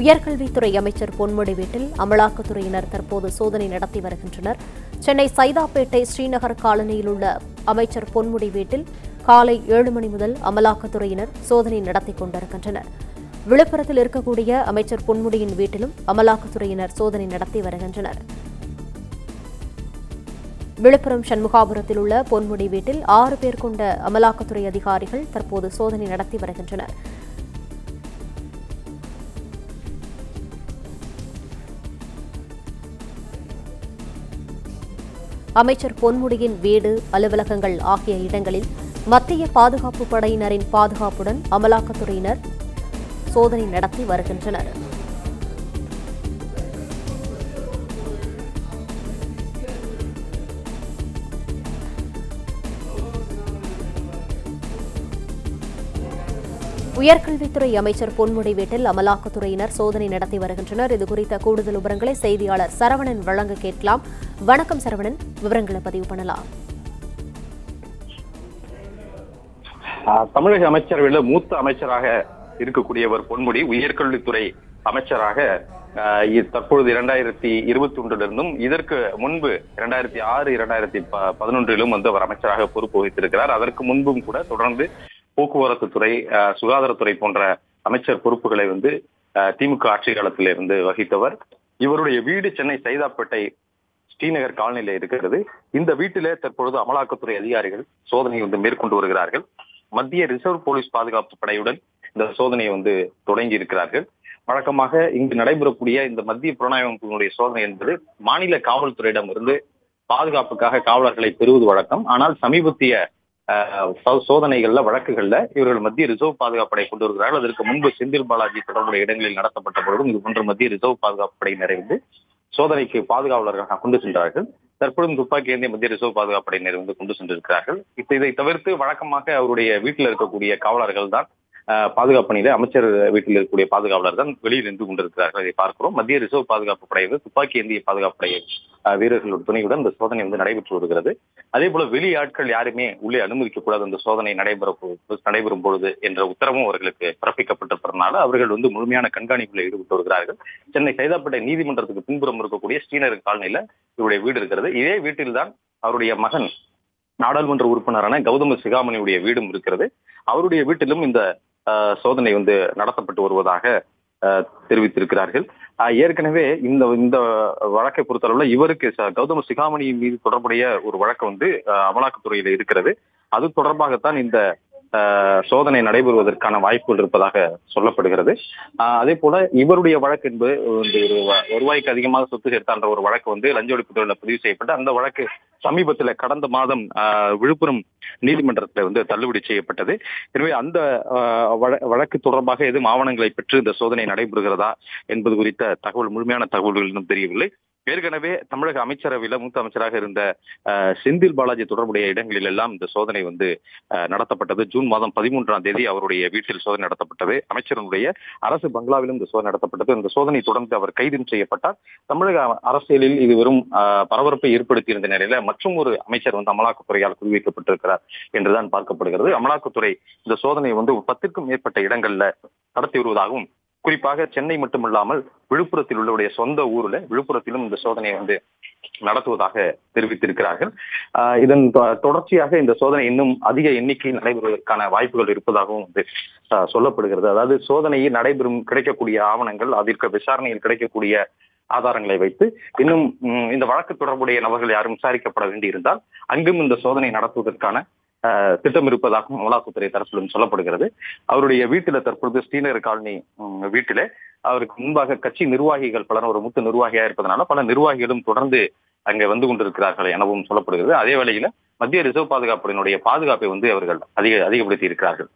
உயர்கல்வித்துறை அமைச்சர் பொன்முடி வீட்டில் அமலாக்கத்துறையினர் தற்போது சோதனை நடத்தி வருகின்றனர். சென்னை சைதாப்பேட்டை ஸ்ரீநகர் காலனியில் உள்ள அமைச்சர் பொன்முடி வீட்டில் காலை 7 மணி முதல் அமலாக்கத்துறையினர் சோதனை நடத்தி கொண்டிருக்கின்றனர். விழுப்புரத்தில் இருக்கக்கூடிய அமைச்சர் பொன்முடியின் வீட்டிலும் அமலாக்கத்துறையினர் சோதனை நடத்தி வருகின்றனர். விழுப்புரம் சண்முகாபுரத்தில் உள்ள பொன்முடி வீட்டில் 6 பேர் கொண்ட அமலாக்கத்துறை அதிகாரிகள் தற்போது சோதனை நடத்தி வருகின்றனர். அமைச்சர் பொன்முடியின் வீடு, அலுவலகங்கள் ஆகிய இடங்களில் மத்திய பாதுகாப்பு படையினரின் பாதுகாப்புடன் அமலாக்கத்துறையினர் சோதனை நடத்தி வருகின்றனர். உயர்கல்வித்துறை அமைச்சர் பொன்முடி வீட்டில் அமலாக்கத்துறையினர் சோதனை நடத்தி வருகின்றனர். இதுகுறித்த கூடுதல் விவரங்களை செய்தியாளர் சரவணன் வழங்க கேட்கலாம். வணக்கம் சரவணன், விவரங்களை பதிவு பண்ணலாம். தமிழக அமைச்சரவையில் மூத்த அமைச்சராக இருக்கக்கூடியவர் பொன்முடி உயர்கல்வித்துறை அமைச்சராக தற்பொழுது 2021 இதற்கு முன்பு 2006 2011 வந்து அவர் அமைச்சராக பொறுப்பு வகித்திருக்கிறார். அதற்கு முன்பும் கூட தொடர்ந்து போக்குவரத்து துறை, சுகாதாரத்துறை போன்ற அமைச்சர் பொறுப்புகளை வந்து திமுக ஆட்சி காலத்தில் இருந்து வகித்தவர். இவருடைய வீடு சென்னை சைதாப்பேட்டை ஸ்ரீநகர் காலனில இருக்கிறது. இந்த வீட்டிலே தற்பொழுது அமலாக்கத்துறை அதிகாரிகள் சோதனை வந்து மேற்கொண்டு வருகிறார்கள். மத்திய ரிசர்வ் போலீஸ் பாதுகாப்பு படையுடன் இந்த சோதனையை வந்து தொடங்கி இருக்கிறார்கள். வழக்கமாக இங்கு நடைபெறக்கூடிய இந்த மத்திய புலனாய்வுடைய சோதனை என்பது மாநில காவல்துறையிடம் இருந்து பாதுகாப்புக்காக காவலர்களை பெறுவது வழக்கம். ஆனால் சமீபத்திய சோதனைகள்ல வழக்குகள்ல இவர்கள் மத்திய ரிசர்வ் பாதுகாப்பு படை கொண்டு வருகிறார்கள். அதற்கு முன்பு செந்தில் பாலாஜி தொடர்புடைய இடங்களில் நடத்தப்பட்ட பொழுதும் இது போன்ற மத்திய ரிசர்வ் பாதுகாப்பு படையினரை வந்து சோதனைக்கு பாதுகாவலர்களாக கொண்டு சென்றார்கள். தற்பொழுதும் துப்பாக்கி ஏந்திய மத்திய ரிசர்வ் பாதுகாப்பு படையினர் வந்து கொண்டு சென்றிருக்கிறார்கள். இதை தவிர்த்து வழக்கமாக அவருடைய வீட்டில் இருக்கக்கூடிய காவலர்கள் தான் பாதுகாப்பு பணியில அமைச்சர் வீட்டில் இருக்கக்கூடிய பாதுகாவலர் தான் வெளியில் நின்று கொண்டிருக்கிறார்கள். இதை பார்க்கிறோம். மத்திய ரிசர்வ் பாதுகாப்பு படை துப்பாக்கி ஏந்திய பாதுகாப்பு படை வீரர்களுடைய துணையுடன் இந்த சோதனை வந்து நடைபெற்று வருகிறது. அதே போல வெளியாட்கள் யாருமே உள்ளே அனுமதிக்கக்கூடாது, அந்த சோதனை நடைபெறும் பொழுது என்ற உத்தரவும் அவர்களுக்கு பிறப்பிக்கப்பட்டிருப்பதனால அவர்கள் வந்து முழுமையான கண்காணிப்பில் ஈடுபட்டு வருகிறார்கள். சென்னை சைதாப்பேட்டை நீதிமன்றத்துக்கு பின்புறம் இருக்கக்கூடிய ஸ்ரீநகர் காலனியில இவருடைய வீடு இருக்கிறது. இதே வீட்டில்தான் அவருடைய மகன் நாடாளுமன்ற உறுப்பினரான கௌதம சிகாமணியுடைய வீடும் இருக்கிறது. அவருடைய வீட்டிலும் இந்த சோதனை வந்து நடத்தப்பட்டு வருவதாக தெரிவித்திருக்கிறார்கள். ஏற்கனவே இந்த வழக்கை பொறுத்தளவுல இவருக்கு கௌதம சிகாமணி மீது தொடர்புடைய ஒரு வழக்கு வந்து அமலாக்கத்துறையில இருக்கிறது. அது தொடர்பாகத்தான் இந்த சோதனை நடைபெறுவதற்கான வாய்ப்புகள் இருப்பதாக சொல்லப்படுகிறது. அதே போல இவருடைய வழக்கு என்பது ஒரு வருவாய்க்கு அதிகமாக சொத்து சேர்த்தான்ற ஒரு வழக்கு வந்து லஞ்ச ஒழிப்பு துறையில பதிவு செய்யப்பட்டு அந்த வழக்கு சமீபத்தில் கடந்த மாதம் விழுப்புரம் நீதிமன்றத்தில் வந்து தள்ளுபடி செய்யப்பட்டது. எனவே அந்த வழக்கு தொடர்பாக எதுவும் ஆவணங்களை பெற்று இந்த சோதனை நடைபெறுகிறதா என்பது குறித்த தகவல், முழுமையான தகவல்கள் இன்னும் தெரியவில்லை. ஏற்கனவே தமிழக அமைச்சரவையில மூத்த அமைச்சராக இருந்த செந்தில் பாலாஜி தொடர்புடைய இடங்களில் எல்லாம் இந்த சோதனை வந்து நடத்தப்பட்டது. ஜூன் மாதம் 13ஆம் தேதி அவருடைய வீட்டில் சோதனை நடத்தப்பட்டது. அமைச்சருடைய அரசு பங்களாவிலும் இந்த சோதனை நடத்தப்பட்டது. இந்த சோதனை தொடர்ந்து அவர் கைது செய்யப்பட்டார். தமிழக அரசியலில் இது வெறும் பரபரப்பை ஏற்படுத்தியிருந்த நிலையில மற்றும் ஒரு அமைச்சர் வந்து அமலாக்கத்துறையால் குறிவைக்கப்பட்டிருக்கிறார் என்றுதான் பார்க்கப்படுகிறது. அமலாக்கத்துறை இந்த சோதனையை வந்து 10க்கும் மேற்பட்ட இடங்கள்ல நடத்தி வருவதாகவும், குறிப்பாக சென்னை மட்டுமல்லாமல் விழுப்புரத்தில் உள்ளவருடைய சொந்த ஊர்ல விழுப்புரத்திலும் இந்த சோதனையை வந்து நடத்துவதாக தெரிவித்திருக்கிறார்கள். இதன் தொடர்ச்சியாக இந்த சோதனை இன்னும் அதிக எண்ணிக்கையில் நடைபெறுவதற்கான வாய்ப்புகள் இருப்பதாகவும் வந்து சொல்லப்படுகிறது. அதாவது சோதனையில் நடைபெறும் கிடைக்கக்கூடிய ஆவணங்கள், அதற்கு விசாரணையில் கிடைக்கக்கூடிய ஆதாரங்களை வைத்து இன்னும் இந்த வழக்கு தொடர்புடைய நபர்கள் யாரும் விசாரிக்கப்பட வேண்டியிருந்தால் அங்கும் இந்த சோதனை நடத்துவதற்கான திட்டம் இருப்பதாகவும் அமலாக்கத்துறை தரப்பிலும் சொல்லப்படுகிறது. அவருடைய வீட்டுல தற்பொழுது ஸ்ரீநகர் காலனி வீட்டுல அவருக்கு முன்பாக கட்சி நிர்வாகிகள் பலர், ஒரு மூத்த நிர்வாகியா இருப்பதனால பல நிர்வாகிகளும் தொடர்ந்து அங்கே வந்து கொண்டிருக்கிறார்கள் எனவும் சொல்லப்படுகிறது. அதே வேளையில மத்திய ரிசர்வ் பாதுகாப்புடைய பாதுகாப்பை வந்து அவர்கள் அதிகப்படுத்தி இருக்கிறார்கள்.